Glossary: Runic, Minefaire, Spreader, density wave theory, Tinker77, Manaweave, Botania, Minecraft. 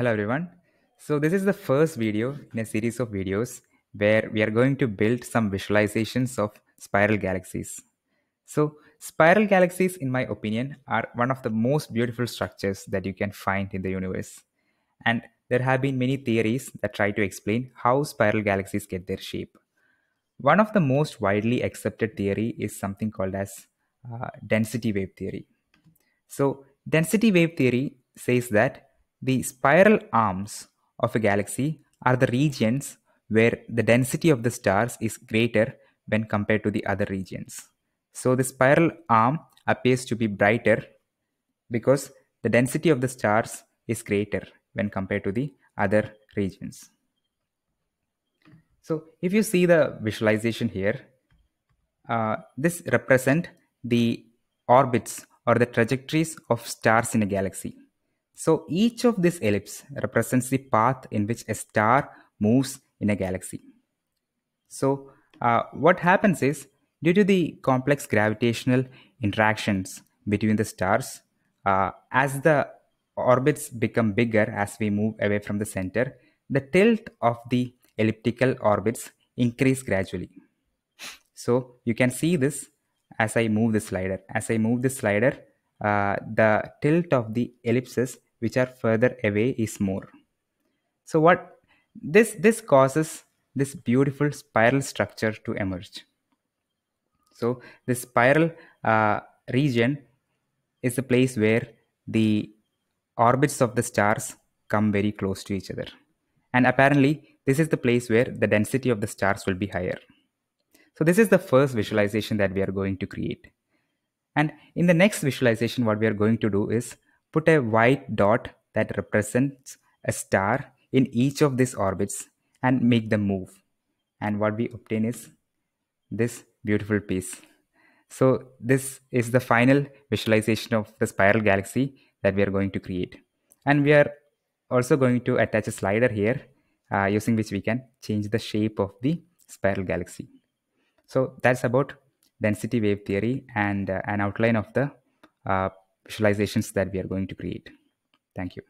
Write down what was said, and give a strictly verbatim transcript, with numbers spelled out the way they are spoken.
Hello everyone. So this is the first video in a series of videos where we are going to build some visualizations of spiral galaxies. So spiral galaxies, in my opinion, are one of the most beautiful structures that you can find in the universe. And there have been many theories that try to explain how spiral galaxies get their shape. One of the most widely accepted theory is something called as uh, density wave theory. So density wave theory says that the spiral arms of a galaxy are the regions where the density of the stars is greater when compared to the other regions. So the spiral arm appears to be brighter because the density of the stars is greater when compared to the other regions. So if you see the visualization here, uh, this represents the orbits or the trajectories of stars in a galaxy. So each of these ellipses represents the path in which a star moves in a galaxy. So uh, what happens is, due to the complex gravitational interactions between the stars, uh, as the orbits become bigger as we move away from the center, the tilt of the elliptical orbits increase gradually. So you can see this as I move the slider. As I move the slider, uh, the tilt of the ellipses which are further away is more. So what this this causes this beautiful spiral structure to emerge. So the spiral uh, region is the place where the orbits of the stars come very close to each other, and apparently this is the place where the density of the stars will be higher. So this is the first visualization that we are going to create, and in the next visualization what we are going to do is put a white dot that represents a star in each of these orbits and make them move, and what we obtain is this beautiful piece. So this is the final visualization of the spiral galaxy that we are going to create, and we are also going to attach a slider here uh, using which we can change the shape of the spiral galaxy. So that's about density wave theory and uh, an outline of the uh, visualizations that we are going to create. Thank you.